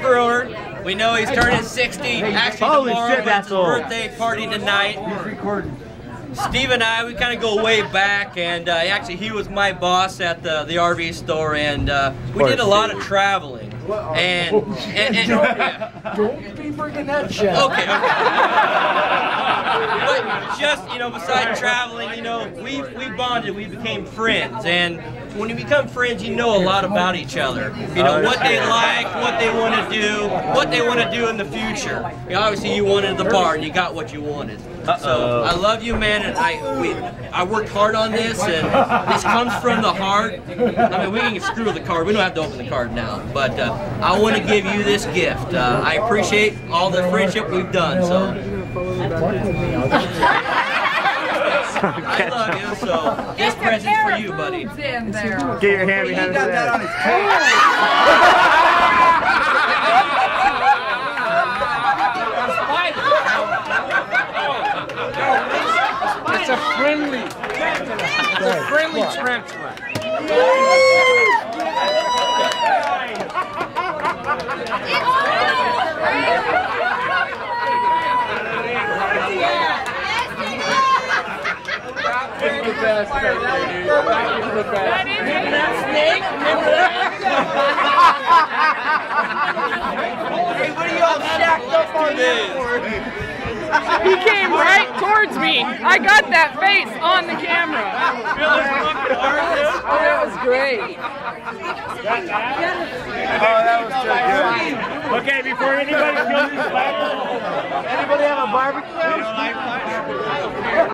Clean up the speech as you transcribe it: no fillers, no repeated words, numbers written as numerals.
Steve Brewer. We know he's turning 60. Actually, tomorrow, but it's his birthday party tonight. He's recording. Steve and I, we kind of go way back, and actually he was my boss at the RV store, and we did a lot of traveling. And yeah. Don't be bringing that shit. Okay. But just, you know, besides traveling, you know, we bonded, we became friends, and when you become friends, you know a lot about each other. You know what they like, what they want to do in the future. You know, obviously, you wanted the bar, and you got what you wanted. So I love you, man, and I worked hard on this, and this comes from the heart. I mean, we can screw the card. We don't have to open the card now, but I want to give you this gift. I appreciate all the friendship we've done. So I love you. So this present's for you, buddy. Get your hand behind that. It's a friendly tarantula. It's a friendly tarantula. Hey, what are you all stacked up on that for? He came right towards me. I got that face on the camera. Oh, that was great. Oh, that was so good. Okay, before anybody goes, anybody have a barbecue?